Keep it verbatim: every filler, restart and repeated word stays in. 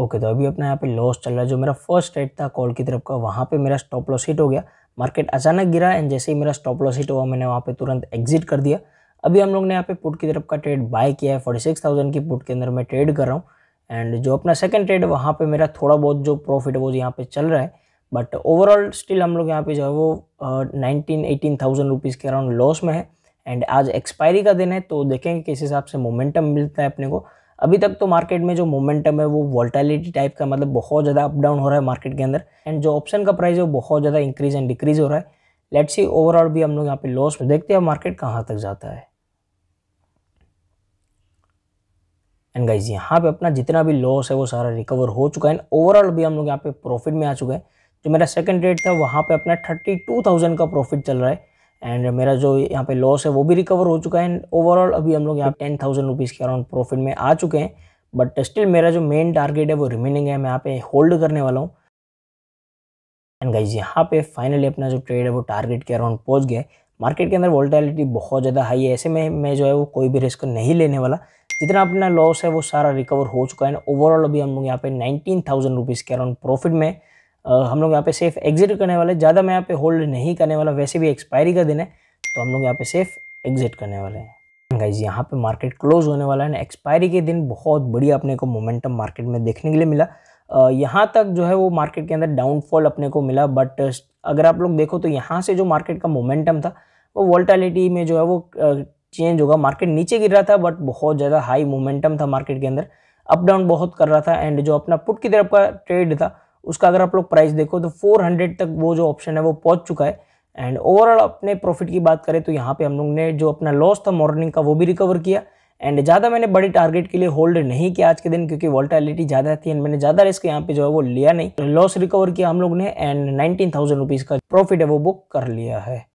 Okay तो अभी अपना यहाँ पे लॉस चल रहा है। जो मेरा फर्स्ट रेट था कॉल की तरफ का, वहाँ पे मेरा स्टॉप लॉस हिट हो गया, मार्केट अचानक गिरा एंड जैसे ही मेरा स्टॉप लॉस हिट हुआ मैंने वहाँ पे तुरंत एग्जिट कर दिया। अभी हम लोग ने यहाँ पे पुट की तरफ का ट्रेड बाय किया है, फोर्टी सिक्स थाउजेंड की पुट के अंदर मैं ट्रेड कर रहा हूँ। एंड जो अपना सेकंड ट्रेड वहाँ पे मेरा थोड़ा बहुत जो प्रॉफिट है वो यहाँ पे चल रहा है, बट ओवरऑल स्टिल हम लोग यहाँ पे जो है वो नाइनटीन एटीन थाउजेंड रुपीज़ के अराउंड लॉस में है। एंड आज एक्सपायरी का दिन है तो देखेंगे किस हिसाब से मोमेंटम मिलता है अपने को। अभी तक तो मार्केट में जो मोमेंटम है वो वॉल्टालिटी टाइप का, मतलब बहुत ज़्यादा अप डाउन हो रहा है मार्केट के अंदर। एंड जो ऑप्शन का प्राइस है वो बहुत ज़्यादा इंक्रीज एंड डिक्रीज हो रहा है। लेट्स सी ओवरऑल भी हम लोग यहाँ पे लॉस में, देखते हैं मार्केट कहाँ तक जाता है। एंड गाइज यहाँ पे अपना जितना भी लॉस है वो सारा रिकवर हो चुका है। ओवरऑल भी हम लोग यहाँ पे प्रॉफिट में आ चुके हैं। जो मेरा सेकंड ट्रेड था वहाँ पे अपना थर्टी टू थाउजेंड का प्रॉफिट चल रहा है एंड मेरा जो यहाँ पे लॉस है वो भी रिकवर हो चुका है। एंड ओवरऑल अभी हम लोग यहाँ टेन थाउजेंड रुपीज़ के अराउंड प्रॉफिट में आ चुके हैं, बट स्टिल मेरा जो मेन टारगेट है वो रिमेनिंग है, मैं यहाँ पे होल्ड करने वाला हूँ। एंड गाइज यहाँ पे फाइनली अपना जो ट्रेड है वो टारगेट के अराउंड पहुँच गया है। मार्केट के अंदर वॉल्टिलिटी बहुत ज़्यादा हाई है, ऐसे में मैं जो है वो कोई भी रिस्क नहीं लेने वाला। जितना अपना लॉस है वो सारा रिकवर हो चुका है। एंड ओवरऑल अभी हम लोग यहाँ पे नाइनटीन थाउजेंड रुपीज़ के अराउंड प्रॉफिट में Uh, हम लोग यहाँ पे सेफ एग्जिट करने वाले, ज़्यादा मैं यहाँ पे होल्ड नहीं करने वाला, वैसे भी एक्सपायरी का दिन है तो हम लोग यहाँ पे सेफ एग्जिट करने वाले हैं। गाइज यहाँ पे मार्केट क्लोज होने वाला है एंड एक्सपायरी के दिन बहुत बढ़िया अपने को मोमेंटम मार्केट में देखने के लिए मिला। uh, यहाँ तक जो है वो मार्केट के अंदर डाउनफॉल अपने को मिला, बट अगर आप लोग देखो तो यहाँ से जो मार्केट का मोमेंटम था वो वॉल्टिलिटी में जो है वो चेंज होगा। मार्केट नीचे गिर रहा था बट बहुत ज़्यादा हाई मोमेंटम था मार्केट के अंदर, अप डाउन बहुत कर रहा था। एंड जो अपना पुट की तरफ का ट्रेड था उसका अगर आप लोग प्राइस देखो तो फोर हंड्रेड तक वो जो ऑप्शन है वो पहुंच चुका है। एंड ओवरऑल अपने प्रॉफिट की बात करें तो यहाँ पे हम लोग ने जो अपना लॉस था मॉर्निंग का वो भी रिकवर किया। एंड ज़्यादा मैंने बड़ी टारगेट के लिए होल्ड नहीं किया आज के दिन, क्योंकि वॉल्टिलिटी ज़्यादा थी एंड मैंने ज़्यादा रिस्क यहाँ पे जो है वो लिया नहीं, लॉस रिकवर किया हम लोग ने। एंड नाइनटीन थाउजेंड रुपीज़ का प्रॉफिट है वो बुक कर लिया है।